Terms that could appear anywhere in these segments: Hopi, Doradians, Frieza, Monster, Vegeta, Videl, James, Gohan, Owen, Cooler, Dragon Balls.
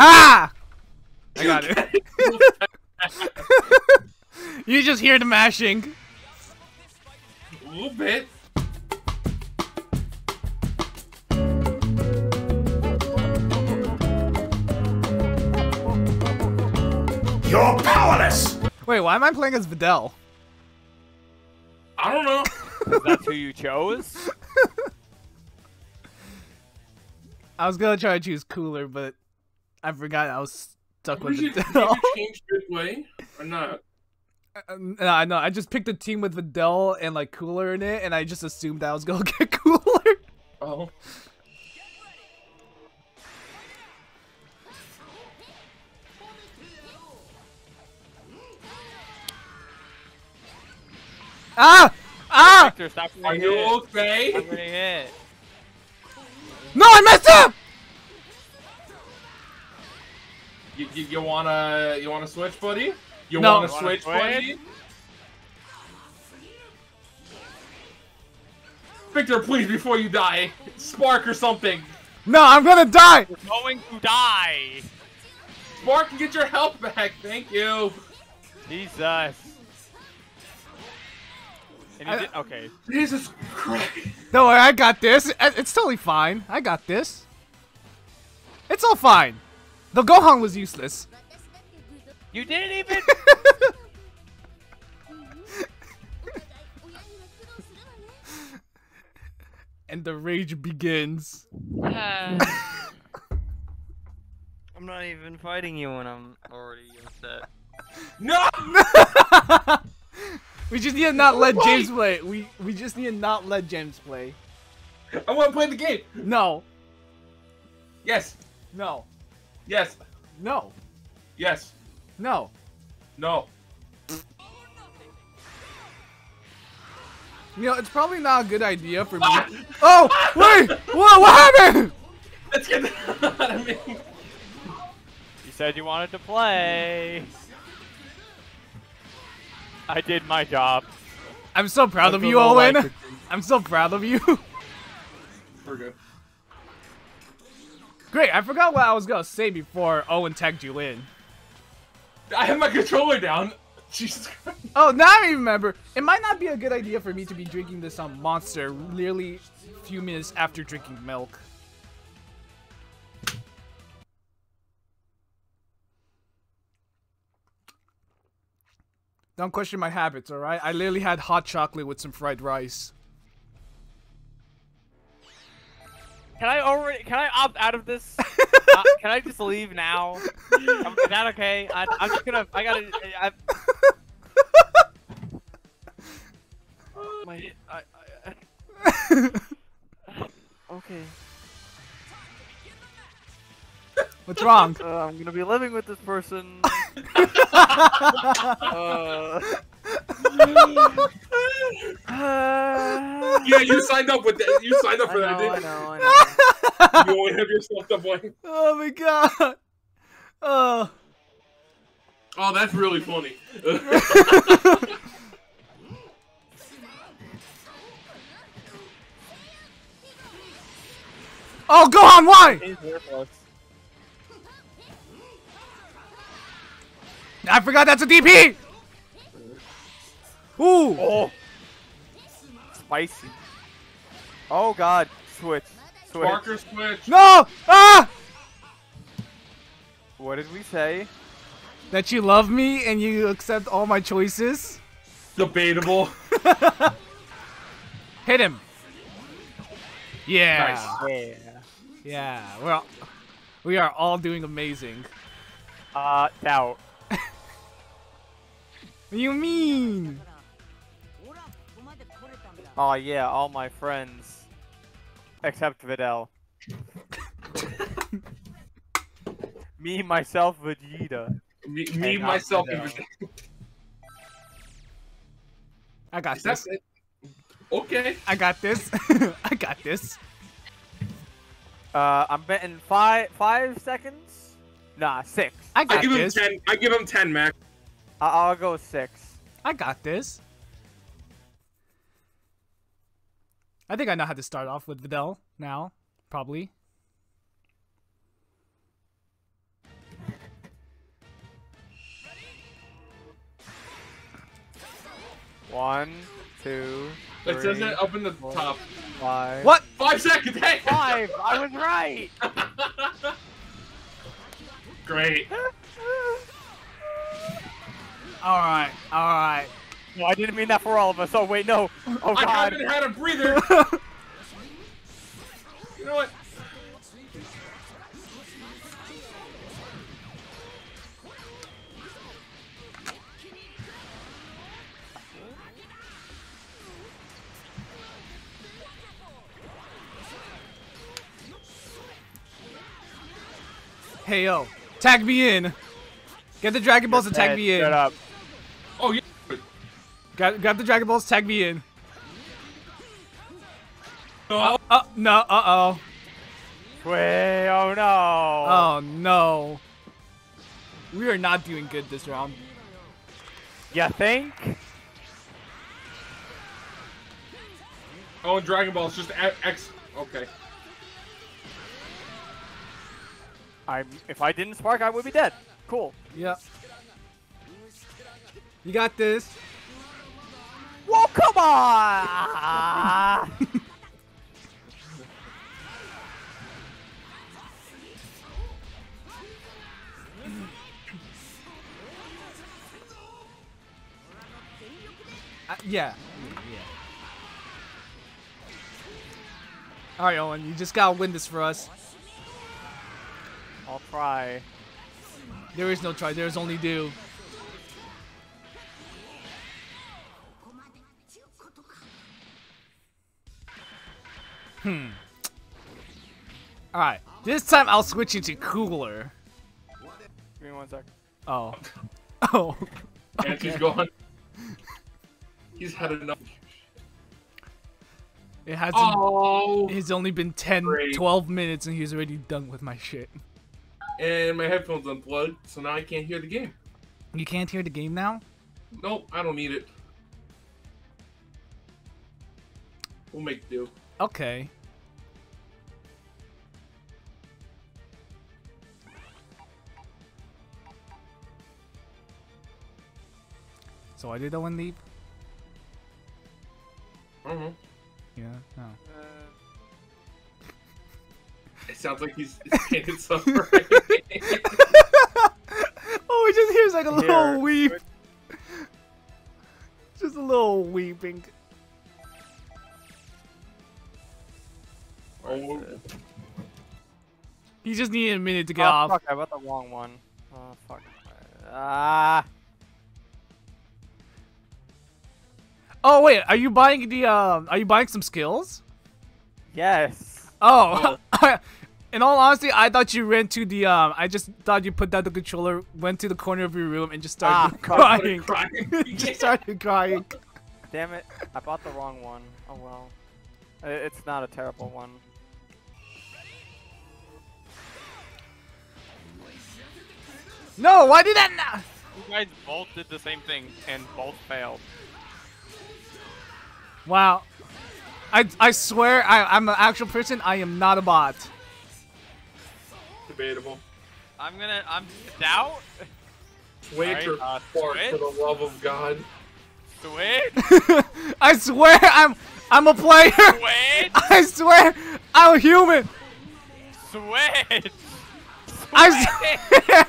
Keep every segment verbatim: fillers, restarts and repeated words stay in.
Ha! I got it. You just hear the mashing. A little bit. You're powerless! Wait, why am I playing as Videl? I don't know. That's who you chose? I was gonna try to choose Cooler, but I forgot I was stuck with Videl. Did you change your way or not? Uh, no, no, I just picked a team with Videl and like Cooler in it, and I just assumed I was gonna get Cooler. Oh. Ah! Ah! Victor, stop. Are you okay? I'm getting hit. No, I messed up! You, you, you wanna you wanna switch, buddy? You no. wanna switch, buddy? Victor, please, before you die, spark or something. No, I'm gonna die. You're going to die. Spark, and get your health back. Thank you. Jesus. And you I, did, okay. Jesus Christ. No, I got this. It's totally fine. I got this. It's all fine. The Gohan was useless. You didn't even. And the rage begins. Uh, I'm not even fighting you when I'm already upset. No! We just need to not let Wait. James play. We we just need to not let James play. I want to play the game. No. Yes. No. Yes. No. Yes. No. No. You know, it's probably not a good idea for me. Oh, wait! What, what happened? Let's get the hell out of me. You said you wanted to play. I did my job. I'm so proud of you, Owen. I'm so proud of you. We're good. Great, I forgot what I was gonna say before Owen tagged you in. I have my controller down. Jesus Christ. Oh, now I remember. It might not be a good idea for me to be drinking this on Monster literally a few minutes after drinking milk. Don't question my habits, alright? I literally had hot chocolate with some fried rice. Can I already- can I opt out of this? uh, can I just leave now? I'm, is that okay? I, I'm just gonna- I gotta- I, I, my, I, I, okay. What's wrong? Uh, I'm gonna be living with this person. uh, yeah, you signed up with that. You signed up for I know, that, didn't you? I know, I know. You only have yourself to blame. Oh my god. Oh. Oh, that's really funny. Oh, Gohan, why? I forgot that's a D P! Ooh! Oh. Spicy. Oh god. Switch. Switch. Parker switch. No! Ah! What did we say? That you love me and you accept all my choices? Debatable. Hit him. Yeah. Nice. Yeah. Yeah. We're all, we are all doing amazing. Uh, doubt. What do you mean? Oh yeah, all my friends. Except Videl. Me, myself, Vegeta. Me, me myself, Vegeta. I got this. Okay. I got this. I got this. Uh, I'm betting five, five seconds? Nah, six. I got I give this. Him ten. I give him ten, Max. I'll go six. I got this. I think I know how to start off with Videl now, probably. One, two, three. It says it up in the four, top. Five. What? Five seconds. Hey. Five. I was right. Great. All right. All right. No, I didn't mean that for all of us. Oh wait, no. Oh I God. haven't had a breather. You know what? Hey yo, tag me in. Get the Dragon Balls and tag me in. Shut up. Oh yeah. Got got the Dragon Balls. Tag me in. Oh, oh no. Uh oh. Wait. Oh no. Oh no. We are not doing good this round. Ya think? Oh, Dragon Balls just X. Okay. I'm, if I didn't spark, I would be dead. Cool. Yeah. You got this. Whoa, come on! uh, yeah. Yeah. All right, Owen, you just gotta win this for us. I'll try. There is no try, there is only do. Hmm. Alright, this time I'll switch into Cooler. Give me one sec. Oh. Oh. Okay. And she's gone. He's had enough. It hasn't. Oh, it's only been ten, twelve minutes and he's already done with my shit. And my headphones unplugged, so now I can't hear the game. You can't hear the game now? Nope, I don't need it. We'll make do. Okay. So why did Owen leave? Uh-huh. Yeah, no. Uh... It sounds like he's standing somewhere. Oh, he just hears like a little Here. weep. Just a little weeping. Oh. He just needed a minute to get oh, off. Fuck, I got the wrong one. Oh, fuck. Ah. Oh wait, are you buying the? Um, are you buying some skills? Yes. Oh. oh. In all honesty, I thought you ran to the, um, I just thought you put down the controller, went to the corner of your room, and just started ah, crying. crying. Just started crying. Damn it, I bought the wrong one. Oh well. It's not a terrible one. No, why did that not? You guys both did the same thing, and both failed. Wow. I, I swear, I, I'm an actual person, I am not a bot. Debatable. I'm gonna, I'm, doubt? Twitch or uh, fart, for the love of God. Twitch? I swear, I'm, I'm a player! Switch? I swear, I'm a human! Switch! I swear!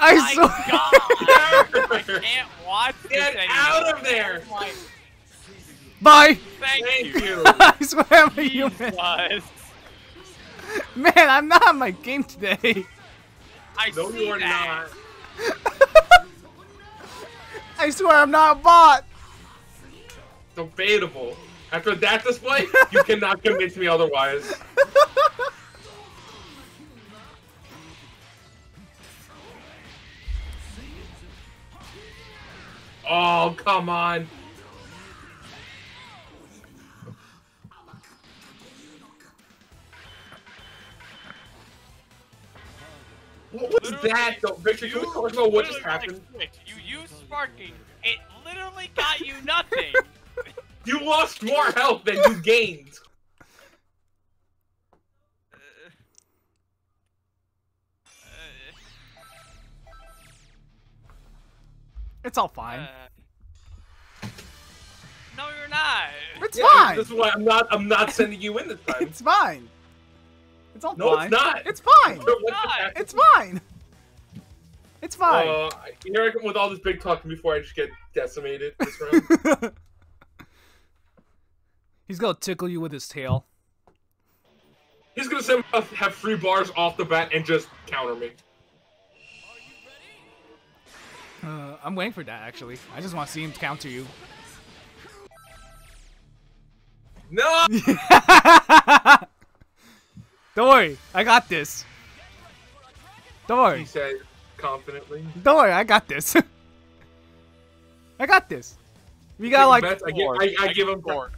I swear! My God! I can't watch Get this out of there! Bye! Thank, Thank you! I swear I'm a human! Man, I'm not on my game today! I no, see you are that. not! I swear I'm not a bot! Debatable. After that display, you cannot convince me otherwise. Oh, come on. What was that though, Victor? You don't know what just happened. You used sparking. It literally got you nothing. You lost more health than you gained. Uh, uh, it's all fine. Uh, It's yeah, fine. That's why I'm not. I'm not sending you in this time. It's fine. It's all no, fine. No, it's not. It's fine. No, it's not. It's fine. It's fine. Uh, here I come with all this big talking before I just get decimated this round. He's gonna tickle you with his tail. He's gonna send me have free bars off the bat and just counter me. Uh, I'm waiting for that actually. I just want to see him counter you. No! Don't worry, I got this. Don't worry. He said confidently. Don't worry, I got this. I got this. We got like four. I give, I, I give him four.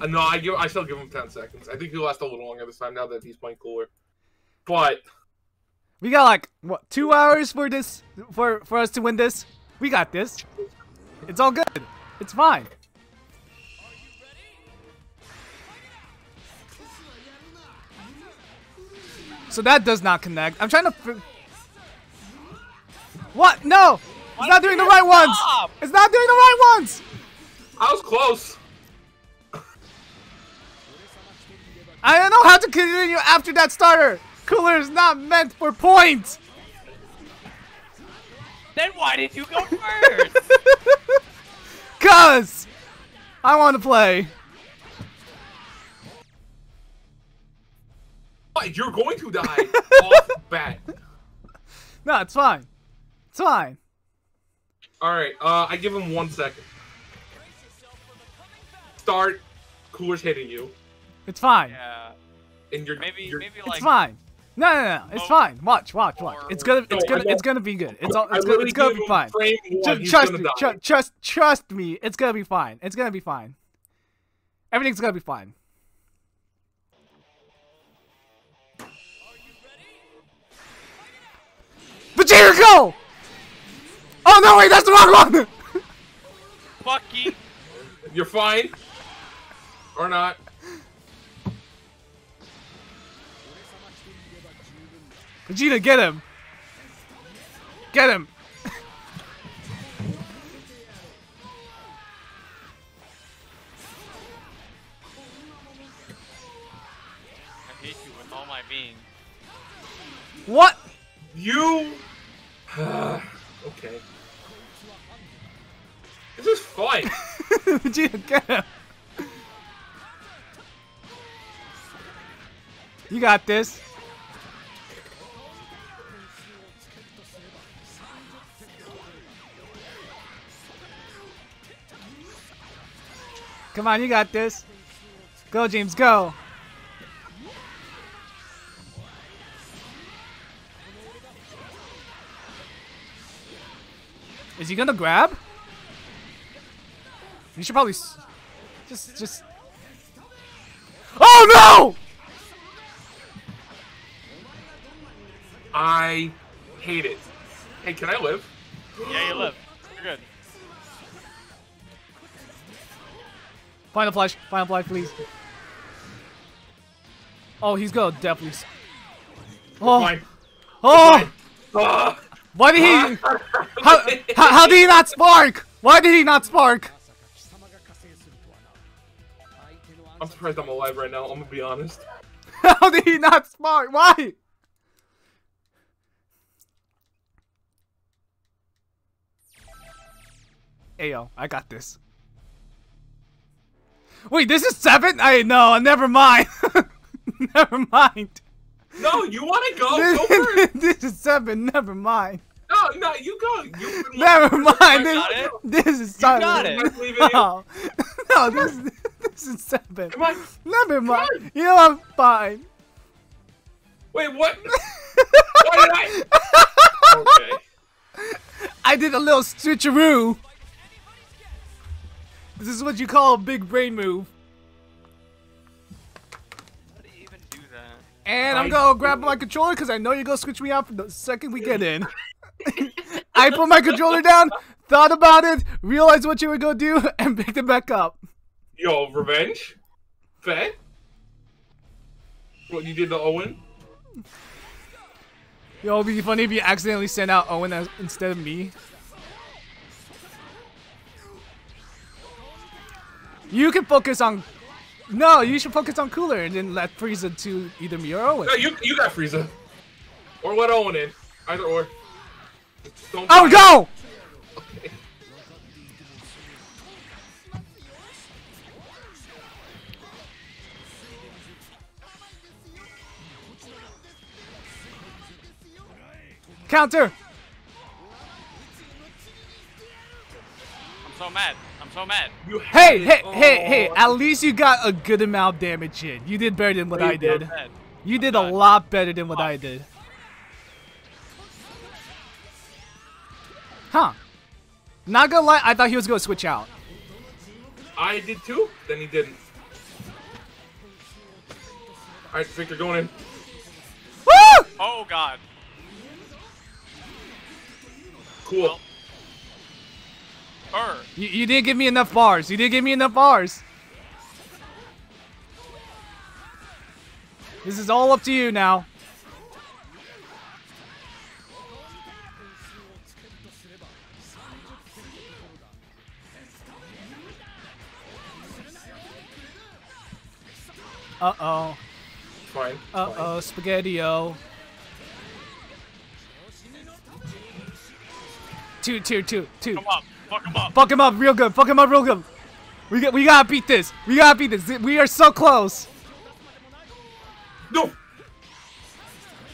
Uh, no, I give. I still give him ten seconds. I think he'll last a little longer this time now that he's playing Cooler. But we got like what two hours for this for for us to win this. We got this. It's all good. It's fine. So that does not connect. I'm trying to. What? No! It's not doing the right ones! It's not doing the right ones! I was close. I don't know how to continue after that starter. Cooler is not meant for points. Then why did you go first? Cause I want to play. You're going to die off bat. No, it's fine. It's fine. Alright, uh, I give him one second. Start. Cooler's hitting you. It's fine. Yeah. And you're maybe you're, maybe like. It's fine. No, no, no. It's fine. Watch, watch, watch. It's gonna, it's gonna, it's gonna be good. It's all, it's gonna, it's gonna be fine. Just trust me. Trust, trust me. It's gonna be fine. It's gonna be fine. Everything's gonna be fine. Vegeta, go! Oh no, wait, that's the wrong one. Fuck you. You're fine. Or not. Vegeta, get him! Get him! I hate you with all my being. What? You? Okay. This is fun. Vegeta, get him! You got this. Come on, you got this. Go, James, go. Is he gonna grab? You should probably s just, just. Oh no! I hate it. Hey, can I live? Yeah, you live. You're good. Final flash, final flash, please. Oh, he's gonna definitely. Oh, oh! oh. Why did he? how, how how did he not spark? Why did he not spark? I'm surprised I'm alive right now. I'm gonna be honest. How did he not spark? Why? Ayo, I got this. Wait, this is seven? I know. Never mind. Never mind. No, you want to go? This, go for it. This is seven. Never mind. No, no, you go. You never mind. This, got it. This is seven. You got it. No, no this, this is seven. Come on. Never mind. Come on. You know I'm fine. Wait, what? Why did I? Okay. I did a little switcheroo. This is what you call a big brain move. How do you even do that? And I'm gonna grab my controller because I know you're gonna switch me out from the second we get in. I put my controller down, thought about it, realized what you were gonna do, and picked it back up. Yo, revenge? Bet? What you did to Owen? Yo, it'd be funny if you accidentally sent out Owen as, instead of me. You can focus on... No, you should focus on Cooler and then let Frieza to either me or Owen. No, you, you got Frieza. Or let Owen in. Either or. Don't oh, go! Okay. Counter! I'm so mad. I'm so mad. You hey, hey, oh. hey, hey, at least you got a good amount of damage in. You did better than what I did. You did a lot better than what I did. Huh. Not gonna lie, I thought he was gonna switch out. I did too, then he didn't. Alright, Victor, going in. Woo! Oh god. Cool. Well, you, you didn't give me enough bars. You didn't give me enough bars. This is all up to you now. Uh-oh. Fine. Uh-oh, spaghetti-o. Two, two, two, two. Fuck him up. Fuck him up. Fuck him up real good. Fuck him up real good. We got, we gotta beat this. We gotta beat this. We are so close. No.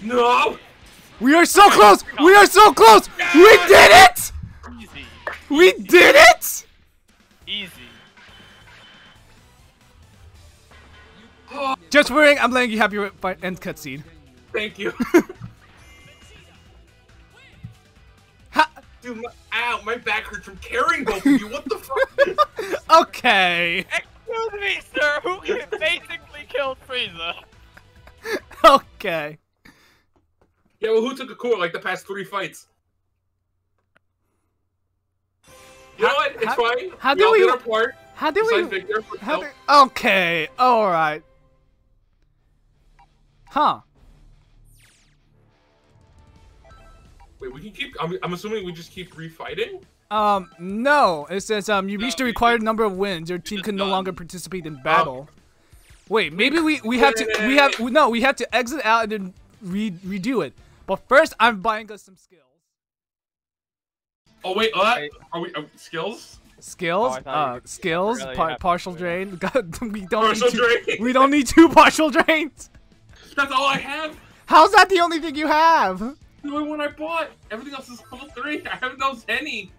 No. We are so close. We are so close. Yeah. We did it. Easy. We Easy. did it. Easy. Just worrying. I'm letting you have your end cutscene. Thank you. Dude, my, ow, my back hurts from carrying both of you. What the fuck? Okay. Excuse me, sir. Who basically killed Frieza? Okay. Yeah, well, who took a core like the past three fights? You how, know what? It's how, fine. How we do all we? Did our part. How do we? Victor, how do, okay. All right. Huh. Wait, we can keep. I'm, I'm assuming we just keep refighting. Um, no. It says um, you no, reached the required number of wins. Your team can no done. longer participate in battle. Um, Wait, maybe we we have to we have no we have to exit out and then re redo it. But first, I'm buying us some skills. Oh wait, uh, are we uh, skills? Skills, oh, uh, skills, really par partial drain. God, we don't partial need two, drain. We don't need two partial drains. That's all I have. How's that the only thing you have? The only one I bought. Everything else is level three. I haven't done any.